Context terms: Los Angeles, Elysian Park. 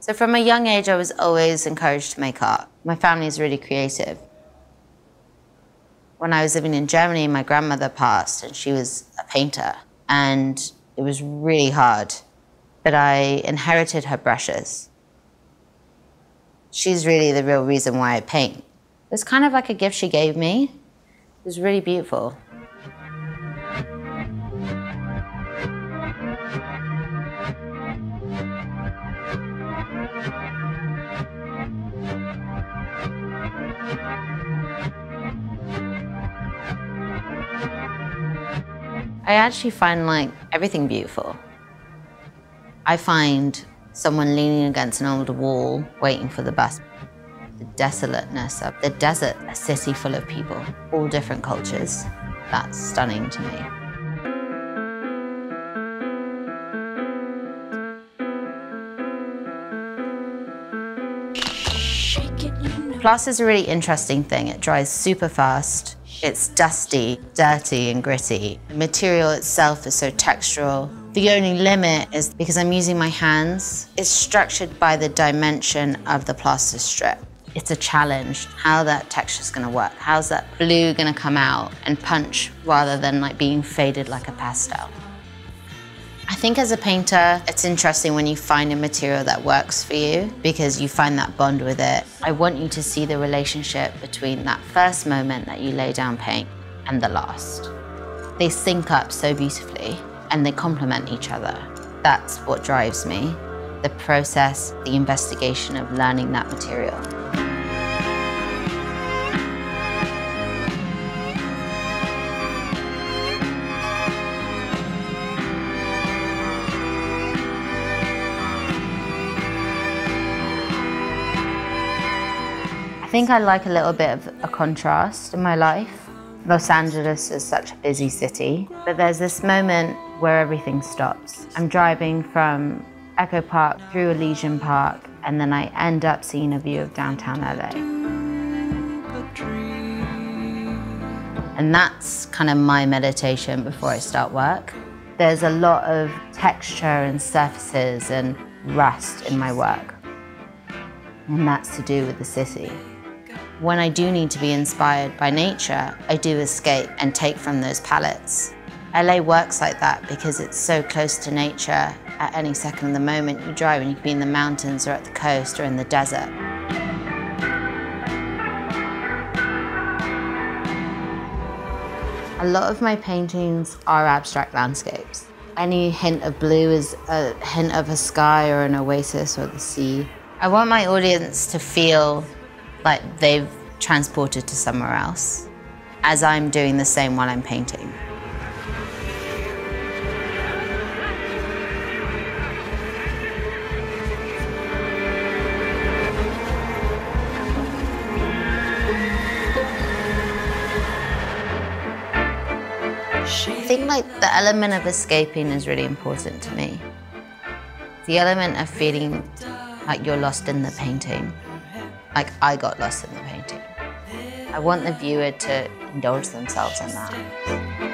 So from a young age, I was always encouraged to make art. My family is really creative. When I was living in Germany, my grandmother passed and she was a painter. And it was really hard, but I inherited her brushes. She's really the real reason why I paint. It's kind of like a gift she gave me. It was really beautiful. I actually find like everything beautiful. I find someone leaning against an old wall, waiting for the bus. The desolateness of the desert, a city full of people, all different cultures. That's stunning to me. Glass is a really interesting thing. It dries super fast. It's dusty, dirty, and gritty. The material itself is so textural. The only limit is because I'm using my hands. It's structured by the dimension of the plaster strip. It's a challenge, how that texture's gonna work. How's that blue gonna come out and punch rather than like being faded like a pastel? I think as a painter, it's interesting when you find a material that works for you because you find that bond with it. I want you to see the relationship between that first moment that you lay down paint and the last. They sync up so beautifully and they complement each other. That's what drives me. The process, the investigation of learning that material. I think I like a little bit of a contrast in my life. Los Angeles is such a busy city, but there's this moment where everything stops. I'm driving from Echo Park through Elysian Park, and then I end up seeing a view of downtown LA. And that's kind of my meditation before I start work. There's a lot of texture and surfaces and rust in my work, and that's to do with the city. When I do need to be inspired by nature, I do escape and take from those palettes. LA works like that because it's so close to nature. At any second of the moment you drive and you can be in the mountains or at the coast or in the desert. A lot of my paintings are abstract landscapes. Any hint of blue is a hint of a sky or an oasis or the sea. I want my audience to feel like they've transported to somewhere else, as I'm doing the same while I'm painting. I think like the element of escaping is really important to me. The element of feeling like you're lost in the painting. Like I got lost in the painting. I want the viewer to indulge themselves in that.